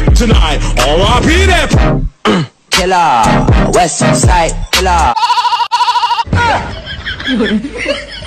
pimp tonight. R.I.P. that pimp. Killer, West Side Killer.